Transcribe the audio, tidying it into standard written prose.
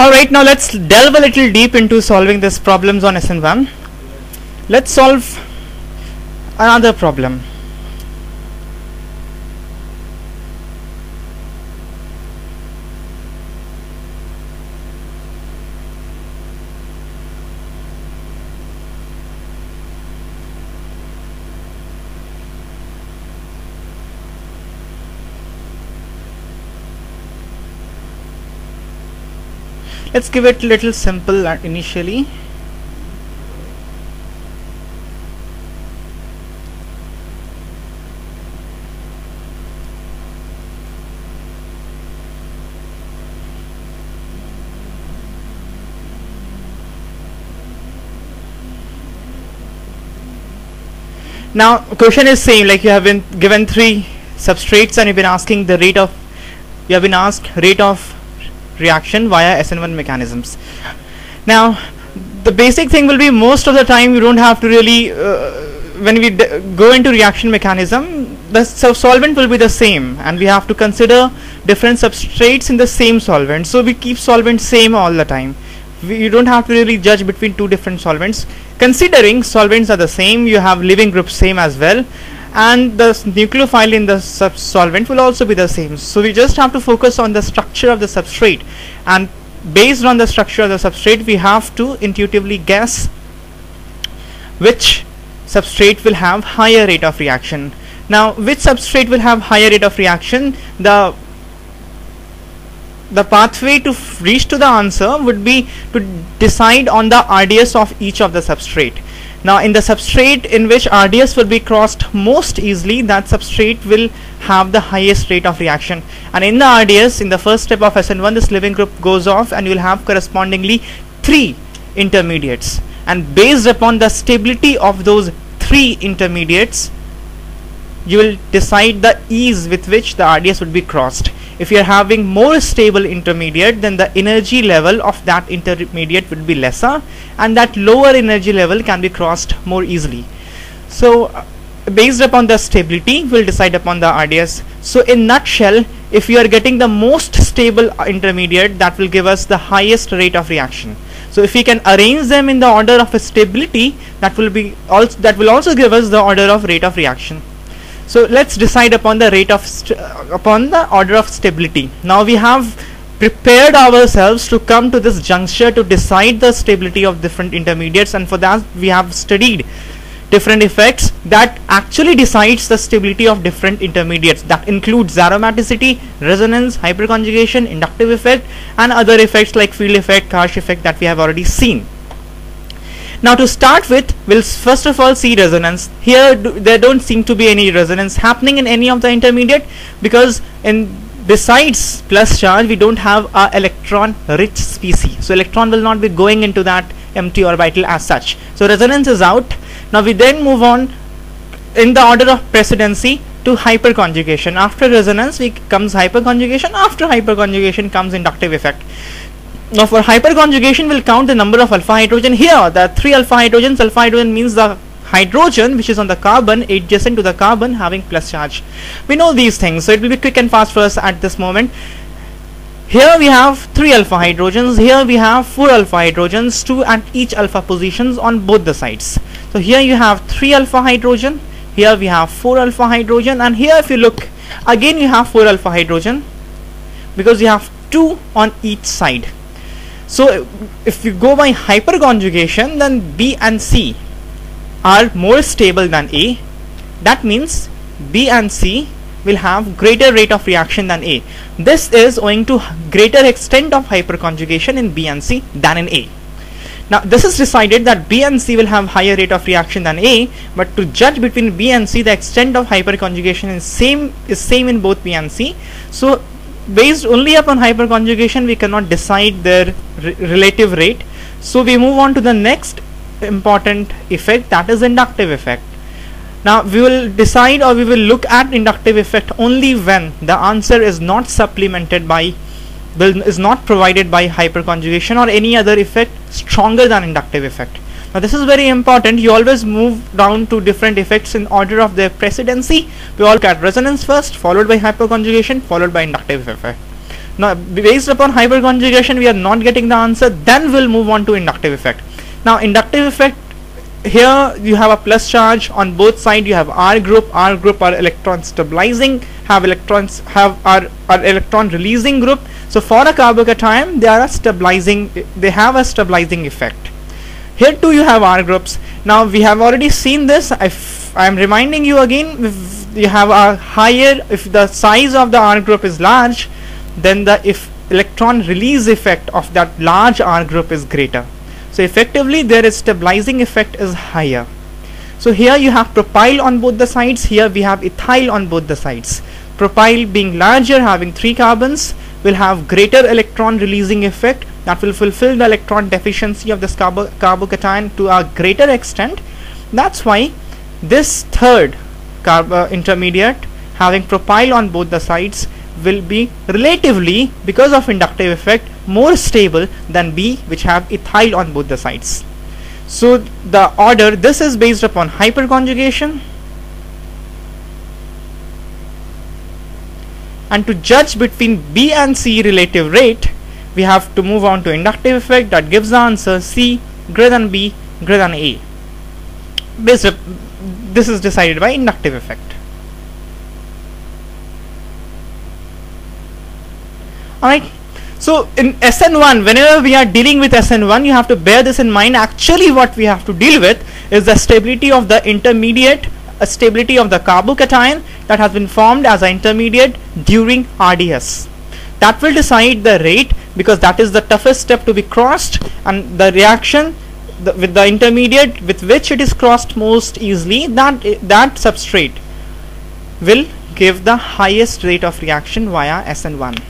Alright, now let's delve a little deep into solving these problems on SN1. Let's solve another problem. Let's give it a little simple initially. Now question is same, like you have been given three substrates and you've been asking the rate of, you have been asked rate of reaction via SN1 mechanisms. Now the basic thing will be, most of the time you don't have to really when we go into reaction mechanism, the solvent will be the same and we have to consider different substrates in the same solvent, so we keep solvent same all the time. You don't have to really judge between two different solvents, considering solvents are the same, you have leaving groups same as well, and the nucleophile in the solvent will also be the same. So we just have to focus on the structure of the substrate, and based on the structure of the substrate we have to intuitively guess which substrate will have higher rate of reaction. Now which substrate will have higher rate of reaction, the pathway to reach to the answer would be to decide on the radius of each of the substrate. Now in the substrate in which radius will be crossed most easily, that substrate will have the highest rate of reaction, and in the radius, in the first step of SN1, this leaving group goes off and you will have correspondingly three intermediates, and based upon the stability of those three intermediates you will decide the ease with which the radius would be crossed. If you are having more stable intermediate, then the energy level of that intermediate would be lesser, and that lower energy level can be crossed more easily. So based upon the stability we'll decide upon the radius. So in nutshell, if you are getting the most stable intermediate, that will give us the highest rate of reaction. So if we can arrange them in the order of stability, that will also give us the order of rate of reaction. So let's decide upon the rate of order of stability. Now we have prepared ourselves to come to this juncture to decide the stability of different intermediates, and for that we have studied different effects that actually decides the stability of different intermediates. That includes aromaticity, resonance, hyperconjugation, inductive effect, and other effects like field effect, Karsch effect that we have already seen. Now to start with, we'll first of all see resonance. Here there don't seem to be any resonance happening in any of the intermediate, because besides plus charge we don't have a electron rich species, so electron will not be going into that empty orbital as such. So resonance is out. Now we then move on in the order of precedency to hyperconjugation. After resonance comes hyperconjugation, after hyperconjugation comes inductive effect. Now for hyperconjugation we'll count the number of alpha hydrogen. Here there are three alpha hydrogens. Alpha hydrogen means the hydrogen which is on the carbon, adjacent to the carbon, having plus charge. We know these things, so it will be quick and fast for us at this moment. Here we have three alpha hydrogens, here we have four alpha hydrogens, two at each alpha positions on both the sides. So here you have three alpha hydrogen, here we have four alpha hydrogen, and here if you look again you have four alpha hydrogen, because you have two on each side. So if you go by hyperconjugation, then B and C are more stable than A. That means B and C will have greater rate of reaction than A. This is owing to greater extent of hyperconjugation in B and C than in A. Now this is decided that B and C will have higher rate of reaction than A, but to judge between B and C, the extent of hyperconjugation is same in both B and C. So based only upon hyperconjugation we cannot decide their relative rate. So we move on to the next important effect, that is inductive effect. Now we will decide, or we will look at inductive effect only when the answer is not supplemented by, is not provided by hyperconjugation or any other effect stronger than inductive effect. Now this is very important. You always move down to different effects in order of their precedency. We all look at resonance first, followed by hyperconjugation, followed by inductive effect. Now based upon Heiberg conjugation we are not getting the answer, then we'll move on to inductive effect. Now inductive effect, here you have a plus charge on both sides, you have R group are electron stabilizing, have electron releasing group. So for a carbocation, they have a stabilizing effect. Here too you have R groups. Now we have already seen this. I am reminding you again, if you have a higher, if the size of the R group is large, then the electron release effect of that large R group is greater. So effectively there is stabilizing effect is higher. So here you have propyl on both the sides, here we have ethyl on both the sides. Propyl being larger, having 3 carbons, will have greater electron releasing effect that will fulfill the electron deficiency of this carbocation to a greater extent. That's why this third intermediate having propyl on both the sides will be relatively, because of inductive effect, more stable than B, which have ethyl on both the sides. So the order, this is based upon hyperconjugation, and to judge between B and C relative rate we have to move on to inductive effect. That gives the answer C greater than B greater than A. This is decided by inductive effect. Alright, so in SN1, whenever we are dealing with SN1, you have to bear this in mind. Actually what we have to deal with is the stability of the intermediate, stability of the carbocation that has been formed as an intermediate during RDS. That will decide the rate, because that is the toughest step to be crossed, and the reaction with the intermediate with which it is crossed most easily, that substrate will give the highest rate of reaction via SN1.